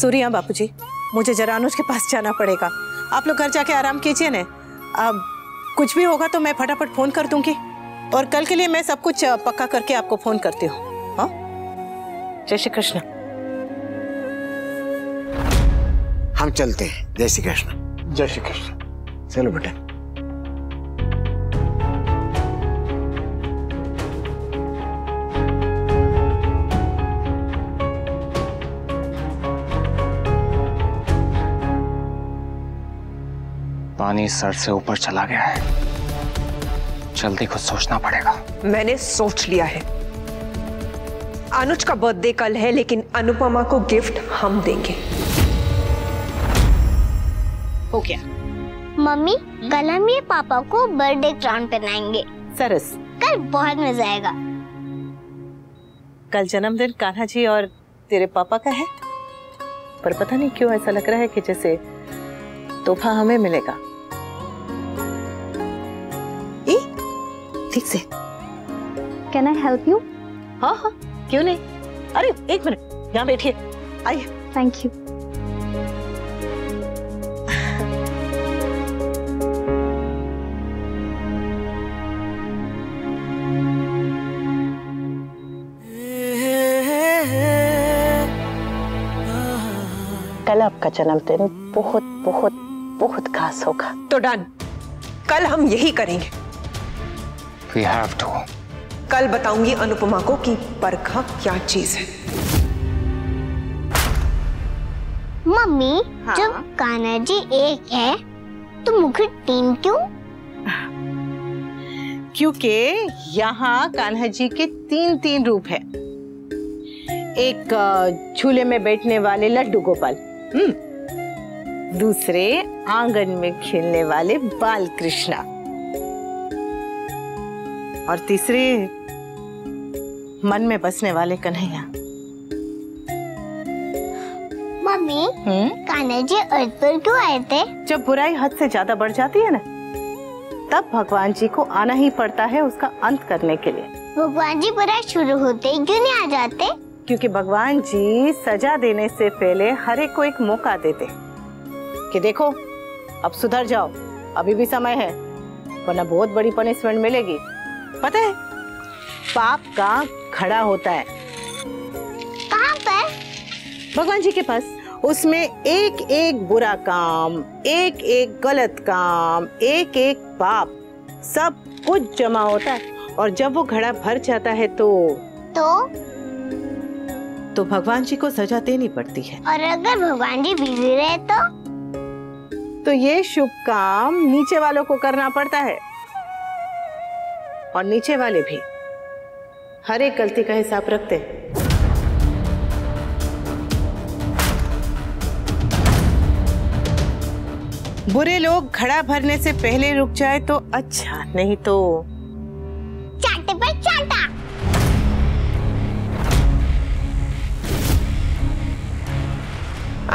सूर्या बापूजी, मुझे जरा अनुज के पास जाना पड़ेगा। आप लोग घर जाके आराम कीजिए न। अब कुछ भी होगा तो मैं फटाफट फ़ोन कर दूंगी और कल के लिए मैं सब कुछ पक्का करके आपको फ़ोन करती हूँ। हाँ, जय श्री कृष्ण। हम चलते हैं। जय श्री कृष्ण। जय श्री कृष्ण। चलो बेटा। पानी सर से ऊपर चला गया है, जल्दी कुछ सोचना पड़ेगा। मैंने सोच लिया है। अनुज का बर्थडे कल है, लेकिन अनुपमा को गिफ्ट हम देंगे। हो गया। मम्मी, कल हम ये पापा को बर्थडे क्राउन पहनाएंगे। सरस। कल बहुत मजा आएगा। कल जन्मदिन कान्हा जी और तेरे पापा का है, पर पता नहीं क्यों ऐसा लग रहा है कि जैसे तोहफा हमें मिलेगा। ए, ठीक से। Can I help you? हाँ हाँ, क्यों नहीं। अरे एक मिनट, यहाँ बैठिए। आइए। Thank you. कल आपका जन्मदिन बहुत बहुत बहुत खास होगा। तो डन, कल हम यही करेंगे। We have to. कल बताऊंगी अनुपमा को कि परखा क्या चीज है। मम्मी, हाँ? जब कान्हा जी एक है तो मुखर्जी तीन क्यों? क्योंकि यहाँ कान्हा जी के तीन तीन रूप हैं। एक झूले में बैठने वाले लड्डू गोपाल, दूसरे आंगन में खेलने वाले बाल कृष्णा, और तीसरे मन में बसने वाले कन्हैया। मम्मी, कान्हा जी अर्थ पर क्यों आए थे? जब बुराई हद से ज्यादा बढ़ जाती है ना, तब भगवान जी को आना ही पड़ता है उसका अंत करने के लिए। भगवान जी बुराई शुरू होते क्यों नहीं आ जाते? क्योंकि भगवान जी सजा देने से पहले हर एक को एक मौका देते कि देखो अब सुधर जाओ, अभी भी समय है, वरना बहुत बड़ी पनिशमेंट मिलेगी। पता है पाप का खड़ा होता है कहाँ पर? भगवान जी के पास। उसमें एक एक बुरा काम, एक एक गलत काम, एक एक पाप, सब कुछ जमा होता है। और जब वो घड़ा भर जाता है तो भगवान जी को सजा देनी पड़ती है। और अगर भगवान जी बिजी रहे तो ये शुभ काम नीचे वालों को करना पड़ता है। और नीचे वाले भी हर एक गलती का हिसाब रखते हैं। बुरे लोग घड़ा भरने से पहले रुक जाए तो अच्छा, नहीं तो चांटे पर चांटा।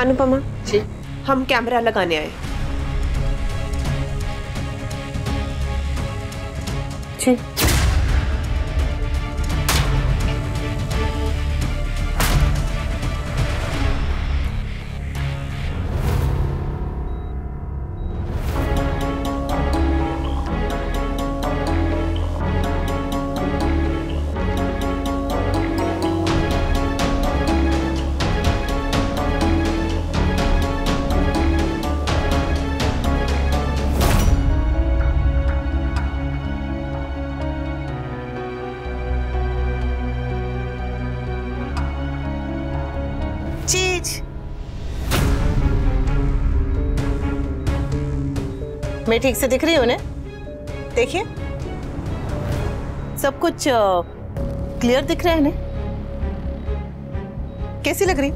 अनुपमा जी, हम कैमरा लगाने आए। जी। मैं ठीक से दिख रही हूँ ना? देखिए सब कुछ क्लियर दिख रहा है ना? कैसी लग रही?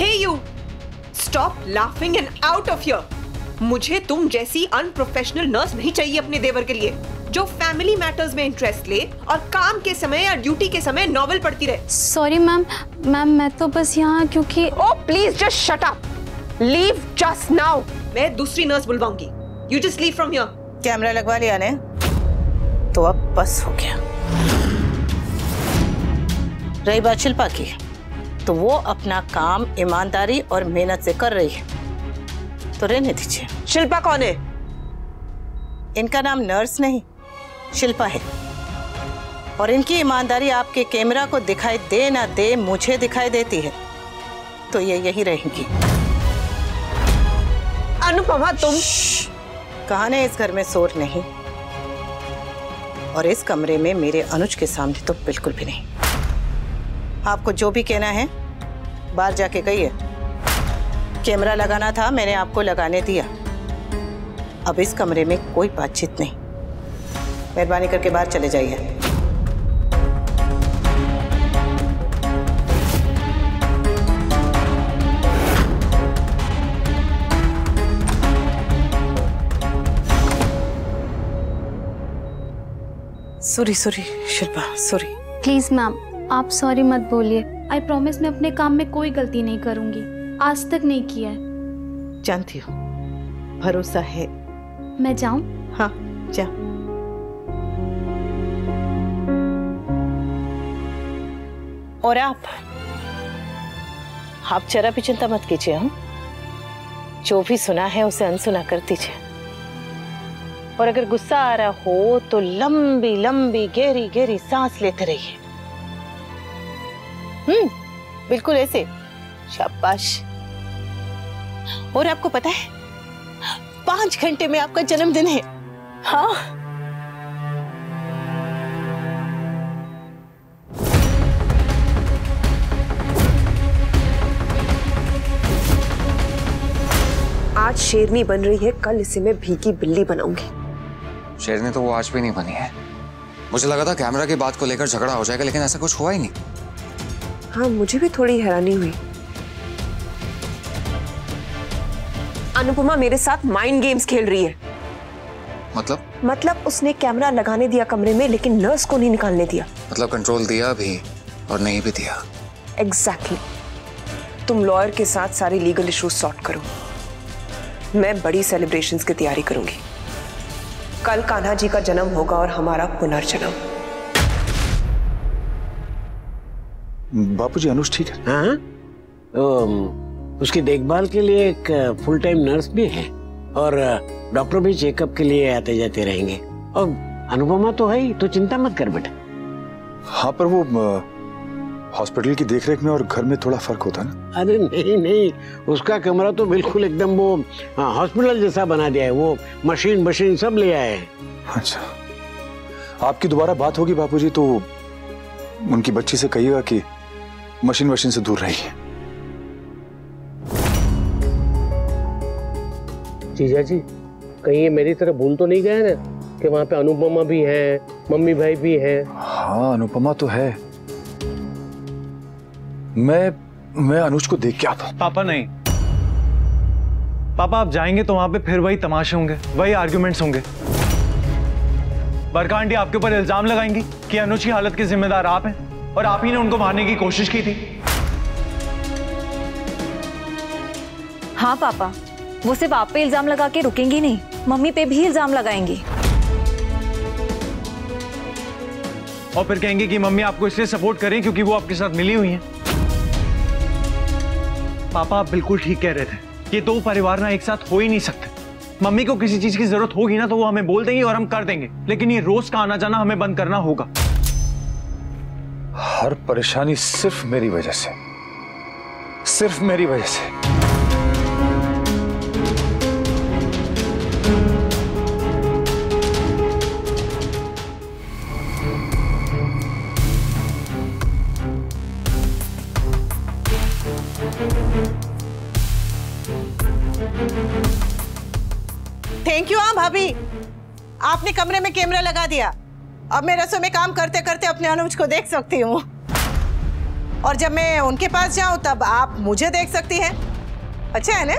Hey you, stop laughing and out of here. मुझे तुम जैसी अनप्रोफेशनल नर्स नहीं चाहिए अपने देवर के लिए, जो फैमिली मैटर्स में इंटरेस्ट ले और काम के समय या ड्यूटी के समय नॉवल पढ़ती रहे। सॉरी मैम, मैं तो बस यहाँ क्योंकि। Oh please just shut up, leave just now. मैं दूसरी नर्स बुलवाऊंगी। You just leave from here. Camera लगवा लिया ने, तो अब बस हो गया। रही बात शिल्पा की, तो वो अपना काम ईमानदारी और मेहनत से कर रही है, तो रहने दीजिए। शिल्पा कौन है? इनका नाम नर्स नहीं शिल्पा है, और इनकी ईमानदारी आपके कैमरा को दिखाई दे ना दे मुझे दिखाई देती है, तो ये यही रहेंगी। अनुपमा तुम? कहानी इस घर में शोर नहीं, और इस कमरे में मेरे अनुज के सामने तो बिल्कुल भी नहीं। आपको जो भी कहना है बाहर जाके कहिए। कैमरा लगाना था, मैंने आपको लगाने दिया। अब इस कमरे में कोई बातचीत नहीं, मेहरबानी करके बाहर चले जाइए। Sorry sorry Shilpa, sorry. Please ma'am आप सॉरी मत बोलिए। आई प्रॉमिस मैं अपने काम में कोई गलती नहीं करूंगी, आज तक नहीं किया है। जानती हो, भरोसा है। मैं जाऊं? हाँ जा। और आप जरा भी चिंता मत कीजिए। हम जो भी सुना है उसे अनसुना कर दीजिए, और अगर गुस्सा आ रहा हो तो लंबी लंबी गहरी गहरी सांस लेते रहिए। बिल्कुल ऐसे, शाबाश। और आपको पता है 5 घंटे में आपका जन्मदिन है। हाँ आज शेरनी बन रही है, कल इसे मैं भीगी बिल्ली बनाऊंगी। शेरनी तो वो आज भी नहीं बनी है। मुझे लगा था कैमरा की बात को लेकर झगड़ा हो जाएगा, लेकिन ऐसा कुछ हुआ ही नहीं। हाँ मुझे भी थोड़ी हैरानी हुई। अनुपमा मेरे साथ माइंड गेम्स खेल रही है। मतलब उसने कैमरा लगाने दिया कमरे में, लेकिन नर्स को नहीं निकालने दिया। मतलब कंट्रोल दिया भी और नहीं भी दिया। एग्जैक्टली। तुम लॉयर के साथ सारे लीगल इश्यूज सॉर्ट करो, मैं बड़ी सेलिब्रेशन की तैयारी करूंगी। कल कान्हा जी का जन्म होगा और हमारा पुनर्जन्म। बापूजी अनुज ठीक है? हाँ? उसकी देखभाल के लिए एक फुल टाइम नर्स भी है, और डॉक्टर भी चेकअप के लिए आते जाते रहेंगे। और अनुपमा तो है ही, तो चिंता मत कर बेटा। हाँ पर वो हॉस्पिटल की देखरेख में और घर में थोड़ा फर्क होता ना। अरे नहीं नहीं, उसका कमरा तो बिल्कुल एकदम वो हॉस्पिटल जैसा बना दिया है, वो मशीन मशीन सब ले आए हैं। अच्छा, आपकी दोबारा बात होगी बापूजी तो उनकी बच्ची से कहिएगा कि मशीन मशीन से दूर रहिए। जीजा जी कहीं मेरी तरह भूल तो नहीं गए ना कि वहाँ पे अनुपमा भी है, मम्मी भाई भी है। हाँ अनुपमा तो है। मैं अनुज को देख के आता हूँ। पापा नहीं, पापा आप जाएंगे तो वहां पे फिर वही तमाशे होंगे, वही आर्ग्यूमेंट्स होंगे। बरका आंटी आपके ऊपर इल्जाम लगाएंगी कि अनुज की हालत के जिम्मेदार आप हैं, और आप ही ने उनको मारने की कोशिश की थी। हाँ पापा, वो सिर्फ आप पे इल्जाम लगा के रुकेंगी नहीं, मम्मी पे भी इल्जाम लगाएंगी, और फिर कहेंगे कि मम्मी आपको इसलिए सपोर्ट करें क्योंकि वो आपके साथ मिली हुई हैं। पापा आप बिल्कुल ठीक कह रहे थे, ये दो परिवार ना एक साथ हो ही नहीं सकते। मम्मी को किसी चीज की जरूरत होगी ना तो वो हमें बोल देंगे और हम कर देंगे, लेकिन ये रोज का आना जाना हमें बंद करना होगा। हर परेशानी सिर्फ मेरी वजह से, सिर्फ मेरी वजह से। Thank you. हाँ भाभी, आपने कमरे में कैमरा लगा दिया, अब मैं रसोई में काम करते करते अपने अनुज को देख सकती हूँ, और जब मैं उनके पास जाऊं तब आप मुझे देख सकती हैं। अच्छा है ना?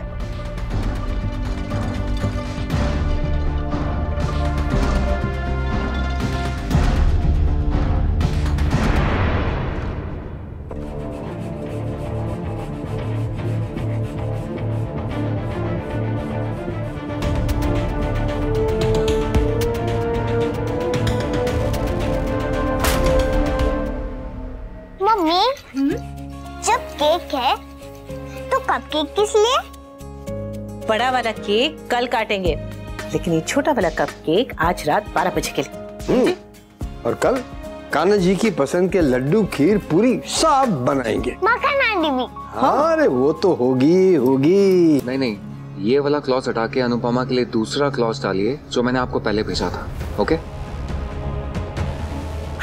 किस लिए? बड़ा वाला केक कल काटेंगे, लेकिन ये छोटा वाला कप केक आज रात 12 बजे के लिए। और कल कान्हा जी की पसंद के लड्डू खीर पूरी सब बनाएंगे। मक्खन आंटी भी। हाँ, अरे वो तो होगी। नहीं नहीं, ये वाला क्लॉज हटा के अनुपमा के लिए दूसरा क्लॉज डालिए जो मैंने आपको पहले भेजा था। ओके?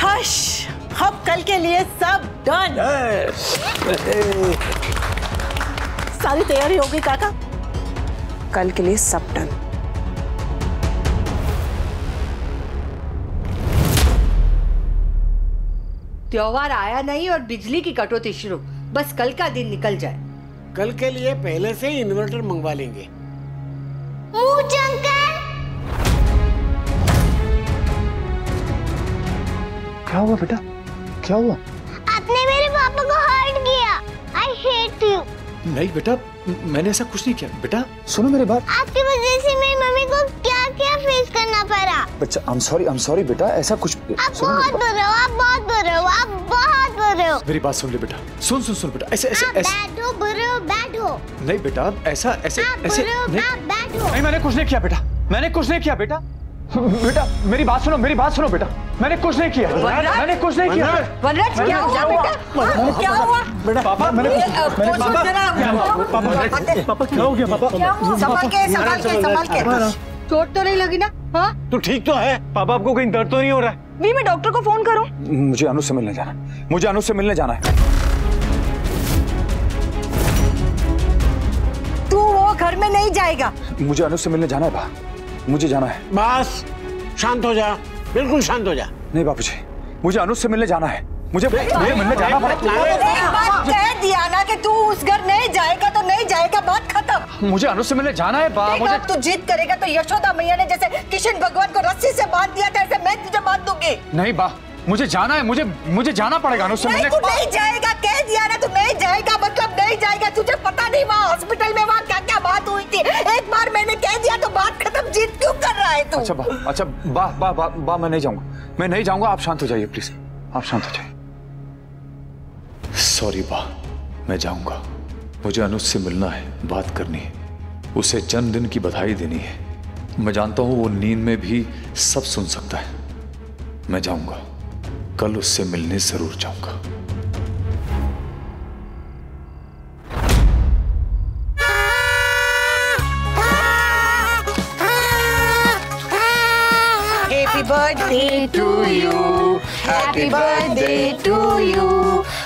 हश, अब कल के लिए सब डन। सारी तैयारी हो गई काका, कल के लिए सब डन। त्योहार आया नहीं और बिजली की कटौती शुरू, बस कल का दिन निकल जाए। कल के लिए पहले से ही इन्वर्टर मंगवा लेंगे। क्या हुआ बेटा, क्या हुआ? आपने मेरे पापा को हर्ट किया। I hate you। नहीं बेटा, मैंने ऐसा कुछ नहीं किया। बेटा सुनो मेरी बात, आपकी वजह से मेरी मम्मी को क्या फेस करना पड़ा। बच्चा I'm sorry बेटा, ऐसा कुछ। आप बहुत बुरे हो। मेरी बात सुन ले बेटा, सुन बेटा, ऐसे बैठो। नहीं बेटा, ऐसा नहीं, मैंने कुछ नहीं किया बेटा, बेटा मेरी बात सुनो बेटा, मैंने कुछ नहीं किया। वनराज क्या हुआ बेटा, क्या हुआ? पापा मैंने चोट तो नहीं लगी ना? हाँ तो ठीक तो है पापा, आपको कहीं दर्द तो नहीं हो रहा है? भी मैं डॉक्टर को फोन करूँ? मुझे अनुज से मिलने जाना है। तू वो घर में नहीं जाएगा। मुझे अनुज से मिलने जाना है बा, मुझे जाना है। बस शांत हो जा, बिल्कुल शांत हो जा। नहीं बापूजी, मुझे अनुज से मिलने जाना है, मुझे मिलने जाना है। एक बार कह दिया ना कि तू उस घर नहीं जाएगा तो नहीं जाएगा, बात खत्म। मुझे अनुज से मिलने जाना है बाप। अगर तू जिद करेगा तो यशोदा मैया ने जैसे कृष्ण भगवान को रस्सी से बांध दिया था, ऐसे मैं तुझे बांध दूंगी। नहीं बा, मुझे जाना है, मुझे जाना पड़ेगा अनुज से मिलने। तू नहीं जाएगा, कह दिया ना तू नहीं जाएगा, मतलब नहीं जाएगा। तुझे पता नहीं वहाँ हॉस्पिटल में वहाँ क्या क्या बात हुई थी। एक बार मैंने कह दिया तो बात खत्म, जिद क्यों कर रहा है तू? अच्छा बा मैं नहीं जाऊंगा। आप शांत हो जाइए प्लीज, आप शांत हो जाइए। सॉरी बा, मैं जाऊंगा, मुझे अनुज से मिलना है, बात करनी है, उसे जन्मदिन की बधाई देनी है। मैं जानता हूँ वो नींद में भी सब सुन सकता है। मैं जाऊंगा, कल उससे मिलने जरूर जाऊंगा। Happy birthday to you, happy birthday to you,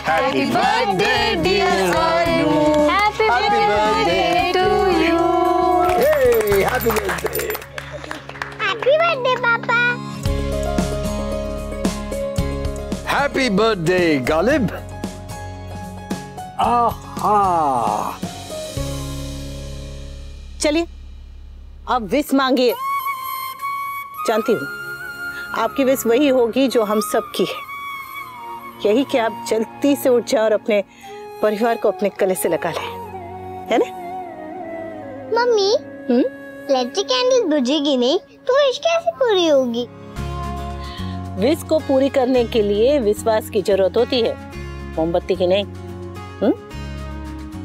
happy birthday dear Anu, happy birthday to you, hey happy birthday, happy birthday papa, happy birthday Ghalib. आहा, चलिए अब विश मांगिए। जानती हूँ आपकी विश वही होगी जो हम सब की है, यही कि आप जल्दी से उठ जाओ और अपने परिवार को अपने गले से लगा लें, है ना? मम्मी लाइट की कैंडल बुझेगी नहीं तो विश कैसे पूरी होगी? विश को पूरी करने के लिए विश्वास की जरूरत होती है, मोमबत्ती की नहीं।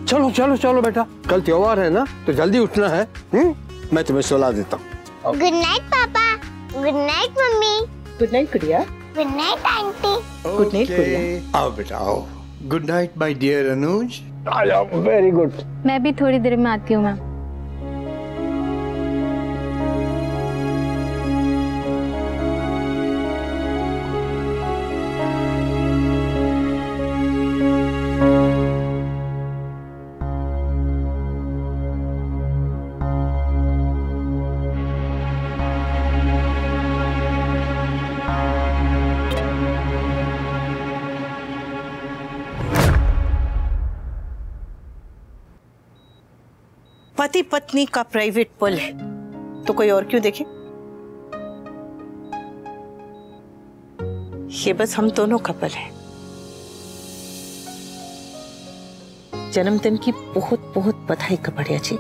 चलो बेटा, कल त्योहार है ना तो जल्दी उठना है। मैं तुम्हें सुला देता हूँ। गुड नाइट पापा, good night mummy, good night गुड़िया, good night aunty, good night गुड़िया। आओ बेटा आओ। Good night my dear Anuj. Very good, मैं भी थोड़ी देर में आती हूँ मैम। पति पत्नी का प्राइवेट पल है तो कोई और क्यों देखे? ये बस हम दोनों का पल है। जन्मदिन की बहुत बहुत बधाई Kapadia ji.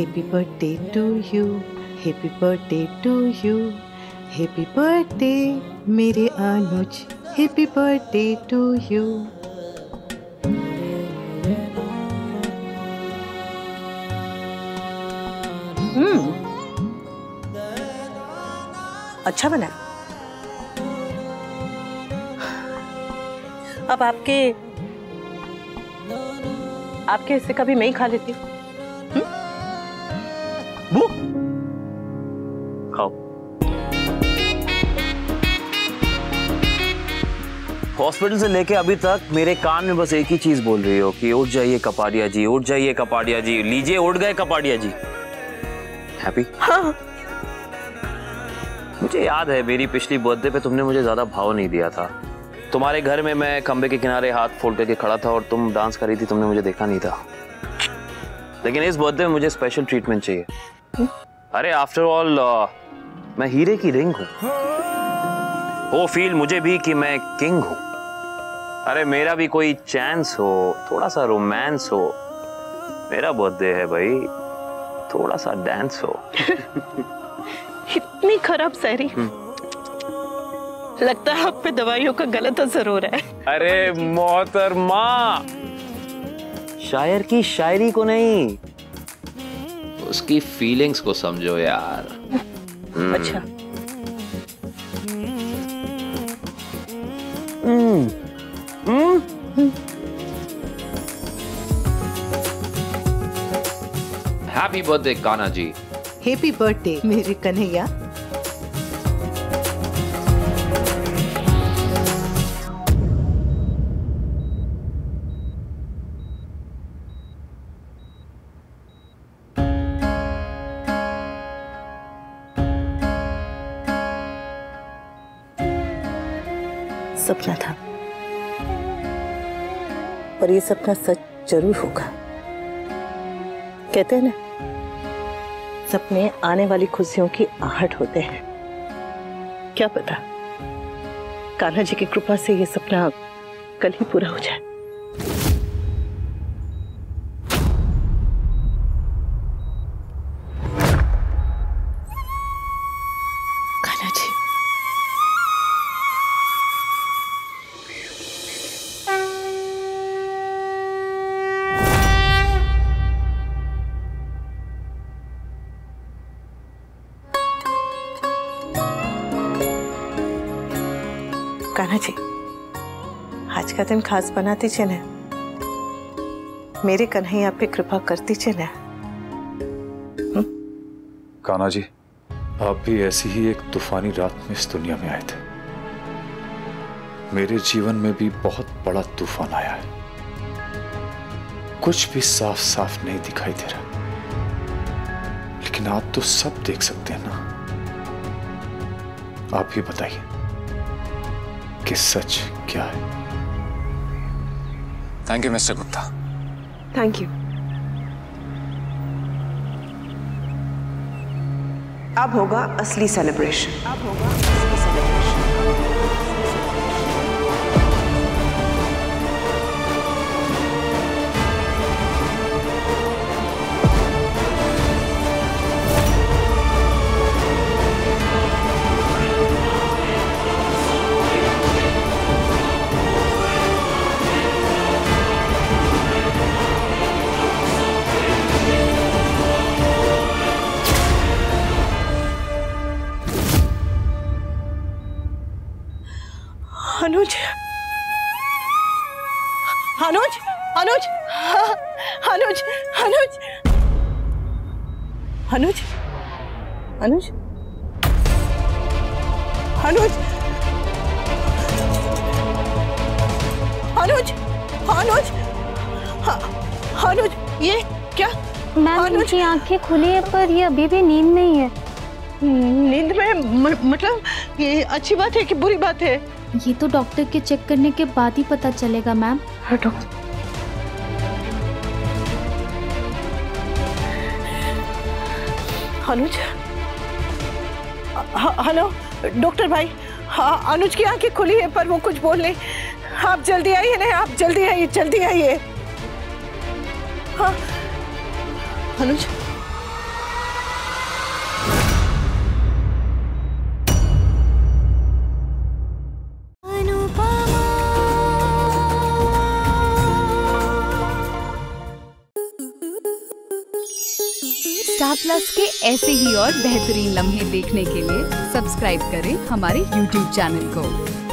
Happy birthday to you, happy birthday to you, happy birthday मेरे Anuj, happy birthday to you. अच्छा बना। अब आपके हिस्से का भी मैं ही खा लेती हूँ। खाओ। हॉस्पिटल से लेके अभी तक मेरे कान में बस एक ही चीज बोल रही हो कि उठ जाइए कपाड़िया जी, उठ जाइए कपाड़िया जी, लीजिए उठ गए कपाड़िया जी। हैप्पी? हाँ। मुझे याद है मेरी पिछली बर्थडे पे तुमने मुझे ज्यादा भाव नहीं दिया था। तुम्हारे घर में मैं खंबे के किनारे हाथ फोल्ड करके खड़ा था और तुम डांस कर रही थी, तुमने मुझे देखा नहीं था। लेकिन इस बर्थडे में मुझे स्पेशल ट्रीटमेंट चाहिए। अरे आफ्टर ऑल मैं हीरे की रिंग हूँ। वो फील मुझे भी कि मैं किंग हूँ। अरे मेरा भी कोई चांस हो, थोड़ा सा रोमांस हो। मेरा बर्थडे है भाई, थोड़ा सा डांस हो। इतनी खराब शायरी, लगता है आप पे दवाइयों का गलत असर हो रहा है। अरे मोहतरमा, शायर की शायरी को नहीं, उसकी फीलिंग्स को समझो यार। अच्छा। Happy birthday Kanha ji. Happy birthday मेरे कन्हैया। सपना था, पर ये सपना सच जरूर होगा। कहते हैं ना, सपने आने वाली खुशियों की आहट होते हैं। क्या पता कान्हा जी की कृपा से ये सपना कल ही पूरा हो जाए। कान्हा जी, आज का दिन खास बनाती चले, मेरे कन्हैया पे कृपा करती चले। कान्हा जी, आप भी ऐसी ही एक तूफानी रात में इस दुनिया में आए थे। मेरे जीवन में भी बहुत बड़ा तूफान आया है, कुछ भी साफ साफ नहीं दिखाई दे रहा, लेकिन आप तो सब देख सकते हैं ना। आप ही बताइए कि सच क्या है। Thank you mister Gupta. Thank you. अब होगा असली सेलिब्रेशन। अब होगा असली अनुज, अनुज, अनुज, अनुज, अनुज, अनुज, अनुज, अनुज, अनुज, अनुज, अनुज, ये क्या? मैम, उनकी आंखें खुली है पर ये अभी भी नींद नहीं है। नींद में? मतलब ये अच्छी बात है कि बुरी बात है? ये तो डॉक्टर के चेक करने के बाद ही पता चलेगा मैम। हाँ डॉक्टर। अनुज, हेलो डॉक्टर भाई, अनुज की आंखें खुली है पर वो कुछ बोल नहीं। आप जल्दी आइए ना, आप जल्दी आइए, जल्दी आइए। हाँ अनुज। प्लस के ऐसे ही और बेहतरीन लम्हे देखने के लिए सब्सक्राइब करें हमारे YouTube चैनल को।